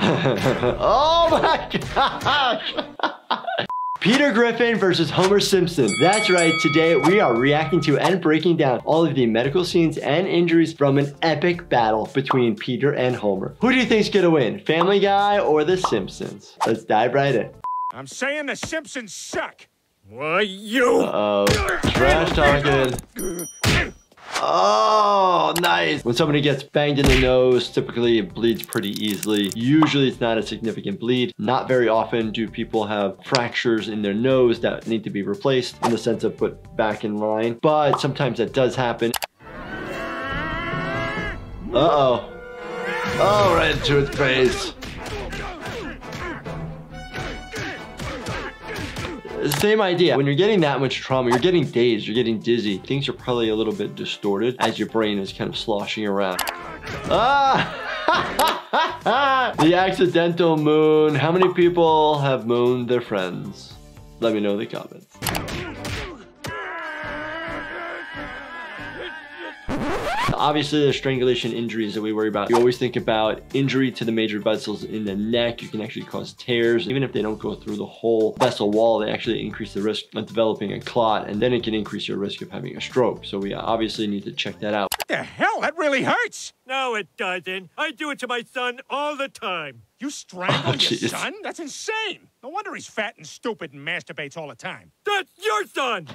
Oh my gosh! Peter Griffin versus Homer Simpson. That's right, today we are reacting to and breaking down all of the medical scenes and injuries from an epic battle between Peter and Homer. Who do you think's gonna win, Family Guy or The Simpsons? Let's dive right in. I'm saying The Simpsons suck. Why you? Uh-oh, trash talking. Oh, nice. When somebody gets banged in the nose, typically it bleeds pretty easily. Usually it's not a significant bleed. Not very often do people have fractures in their nose that need to be replaced in the sense of put back in line, but sometimes that does happen. Uh-oh. Oh, right into its face. Same idea. When you're getting that much trauma, you're getting dazed, you're getting dizzy. Things are probably a little bit distorted as your brain is kind of sloshing around. Ah! The accidental moon. How many people have mooned their friends? Let me know in the comments. Obviously, there's strangulation injuries that we worry about. You always think about injury to the major vessels in the neck. You can actually cause tears. Even if they don't go through the whole vessel wall, they actually increase the risk of developing a clot, and then it can increase your risk of having a stroke. So we obviously need to check that out. What the hell? That really hurts. No, it doesn't. I do it to my son all the time. You strangle your son? That's insane. No wonder he's fat and stupid and masturbates all the time. That's your son.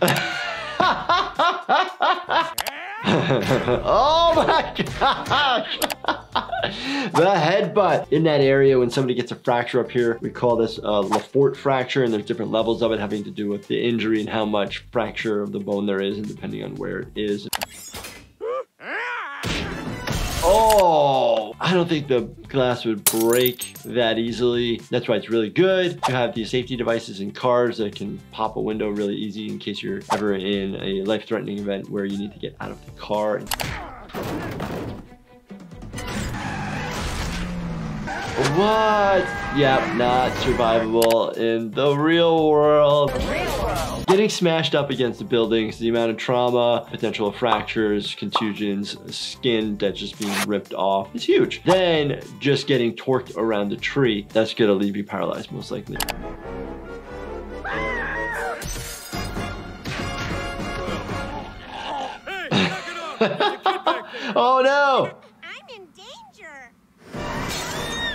Oh my gosh! The headbutt in that area when somebody gets a fracture up here, we call this a Le Fort fracture, and there's different levels of it having to do with the injury and how much fracture of the bone there is and depending on where it is. Oh, I don't think the glass would break that easily. That's why it's really good to have these safety devices in cars that can pop a window really easy in case you're ever in a life-threatening event where you need to get out of the car. What? Yep, not survivable in the real world. Getting smashed up against the buildings, the amount of trauma, potential fractures, contusions, skin that's just being ripped off is huge. Then just getting torqued around the tree, that's gonna leave you paralyzed most likely. Hey, knock it off. There's a kid back there. Oh no!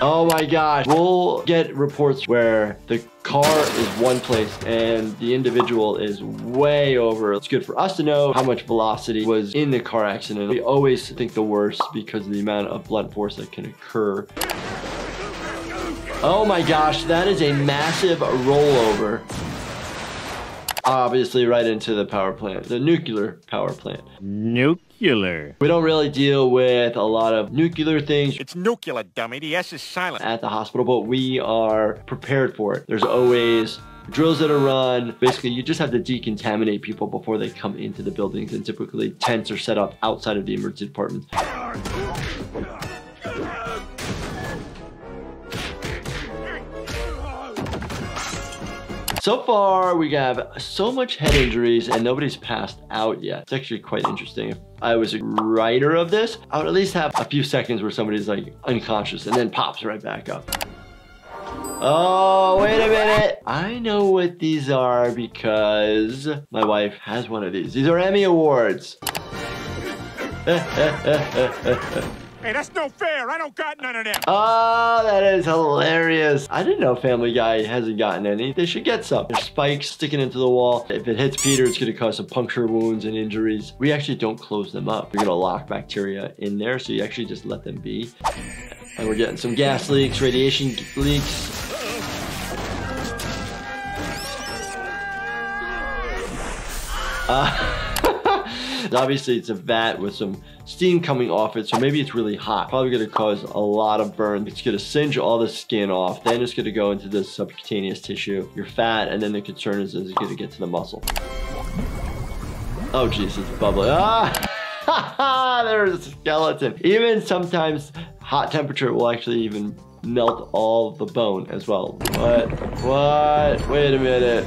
Oh my gosh, we'll get reports where the car is one place and the individual is way over. It's good for us to know how much velocity was in the car accident. We always think the worst because of the amount of blunt force that can occur. Oh my gosh, that is a massive rollover. Obviously right into the power plant, the nuclear power plant. Nuclear. We don't really deal with a lot of nuclear things. It's nuclear, dummy. The S is silent. At the hospital, but we are prepared for it. There's always drills that are run. Basically, you just have to decontaminate people before they come into the buildings, and typically tents are set up outside of the emergency department. So far, we have so much head injuries and nobody's passed out yet. It's actually quite interesting. If I was a writer of this, I would at least have a few seconds where somebody's like unconscious and then pops right back up. Oh, wait a minute. I know what these are because my wife has one of these. These are Emmy Awards. Hey, that's no fair. I don't got none of them. Oh, that is hilarious. I didn't know Family Guy hasn't gotten any. They should get some. There's spikes sticking into the wall. If it hits Peter, it's going to cause some puncture wounds and injuries. We actually don't close them up. You're going to lock bacteria in there, so you actually just let them be. And we're getting some gas leaks, radiation leaks. Obviously, it's a vat with some steam coming off it, so maybe it's really hot. Probably gonna cause a lot of burn. It's gonna singe all the skin off, then it's gonna go into the subcutaneous tissue, your fat, and then the concern is it's gonna get to the muscle. Oh, jeez, it's bubbling. Ah, there's a skeleton. Even sometimes hot temperature will actually even melt all the bone as well. What? Wait a minute.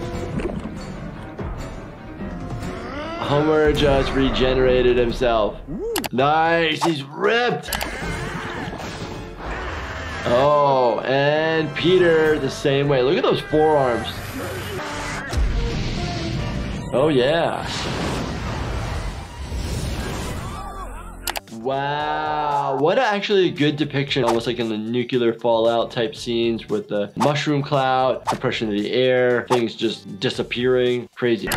Homer just regenerated himself. Nice, he's ripped. Oh, and Peter the same way. Look at those forearms. Oh yeah. Wow, what actually a good depiction, almost like in the nuclear fallout type scenes with the mushroom cloud, compression of the air, things just disappearing. Crazy.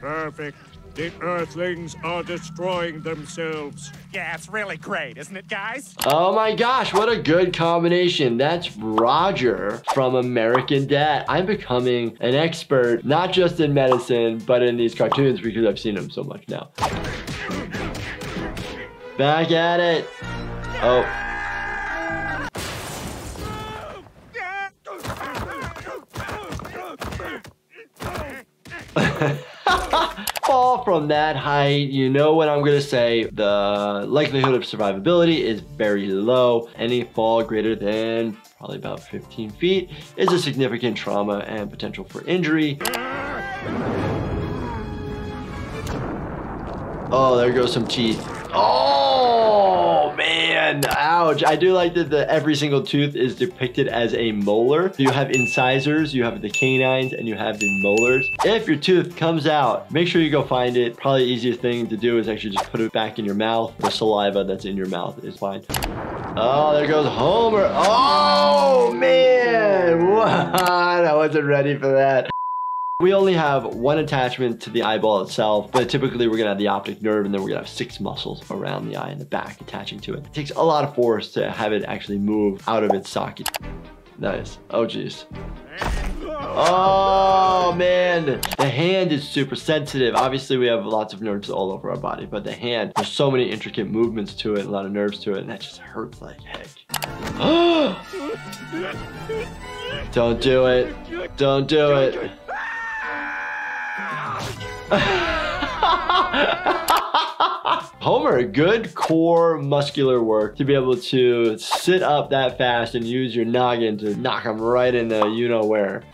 Perfect. The Earthlings are destroying themselves. Yeah, it's really great, isn't it, guys? Oh my gosh, what a good combination. That's Roger from American Dad. I'm becoming an expert, not just in medicine, but in these cartoons because I've seen them so much now. Back at it. Oh. Fall from that height, you know what I'm gonna say. The likelihood of survivability is very low. Any fall greater than probably about 15 feet is a significant trauma and potential for injury. Oh, there goes some teeth. Oh man, ouch. I do like that every single tooth is depicted as a molar. You have incisors, you have the canines, and you have the molars. If your tooth comes out, make sure you go find it. Probably the easiest thing to do is actually just put it back in your mouth. The saliva that's in your mouth is fine. Oh, there goes Homer. Oh man, what? I wasn't ready for that. We only have one attachment to the eyeball itself, but typically we're gonna have the optic nerve and then we're gonna have 6 muscles around the eye and the back attaching to it. It takes a lot of force to have it actually move out of its socket. Nice. Oh geez. Oh man, the hand is super sensitive. Obviously we have lots of nerves all over our body, but the hand, there's so many intricate movements to it, a lot of nerves to it, and that just hurts like heck. Don't do it. Don't do it. Homer, good core muscular work to be able to sit up that fast and use your noggin to knock him right in the you-know-where.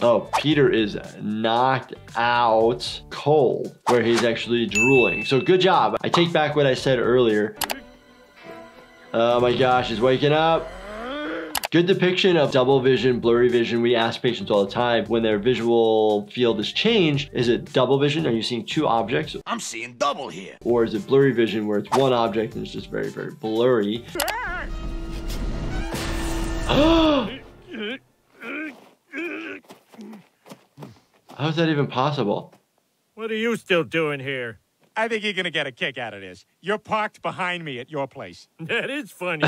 Oh, Peter is knocked out cold, where he's actually drooling. So good job. I take back what I said earlier. Oh my gosh, he's waking up. Good depiction of double vision, blurry vision. We ask patients all the time when their visual field is changed, is it double vision? Are you seeing 2 objects? I'm seeing double here. Or is it blurry vision where it's 1 object and it's just very, very blurry? How is that even possible? What are you still doing here? I think you're gonna get a kick out of this. You're parked behind me at your place. That is funny.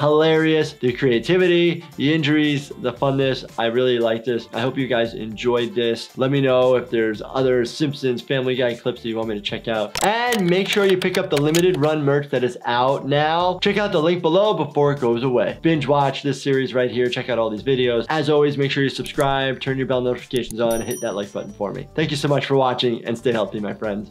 Hilarious. The creativity, the injuries, the funness. I really like this. I hope you guys enjoyed this. Let me know if there's other Simpsons, Family Guy clips that you want me to check out. And make sure you pick up the limited run merch that is out now. Check out the link below before it goes away. Binge watch this series right here. Check out all these videos. As always, make sure you subscribe, turn your bell notifications on, hit that like button for me. Thank you so much for watching and stay healthy, my friends.